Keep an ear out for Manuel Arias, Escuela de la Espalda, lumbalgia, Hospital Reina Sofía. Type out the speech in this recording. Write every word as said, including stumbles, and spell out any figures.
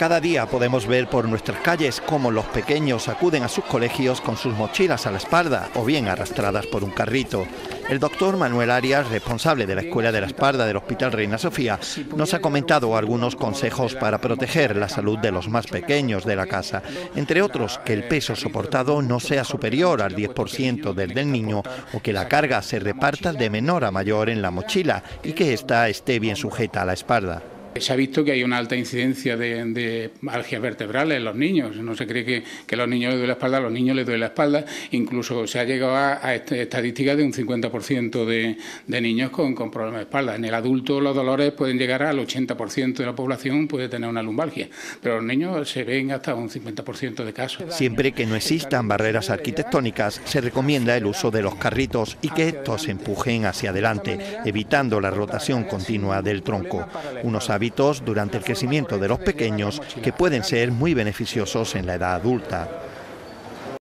Cada día podemos ver por nuestras calles cómo los pequeños acuden a sus colegios con sus mochilas a la espalda o bien arrastradas por un carrito. El doctor Manuel Arias, responsable de la Escuela de la Espalda del Hospital Reina Sofía, nos ha comentado algunos consejos para proteger la salud de los más pequeños de la casa, entre otros que el peso soportado no sea superior al diez por ciento del del niño o que la carga se reparta de menor a mayor en la mochila y que ésta esté bien sujeta a la espalda. Se ha visto que hay una alta incidencia de, de algias vertebrales en los niños. No se cree que, que a los niños les duele la espalda, a los niños les duele la espalda. Incluso se ha llegado a, a estadísticas de un cincuenta por ciento de, de niños con, con problemas de espalda. En el adulto los dolores pueden llegar al ochenta por ciento de la población, puede tener una lumbalgia. Pero los niños se ven hasta un cincuenta por ciento de casos. Siempre que no existan barreras arquitectónicas, se recomienda el uso de los carritos y que estos se empujen hacia adelante, evitando la rotación continua del tronco. Unos hábitos durante el crecimiento de los pequeños que pueden ser muy beneficiosos en la edad adulta.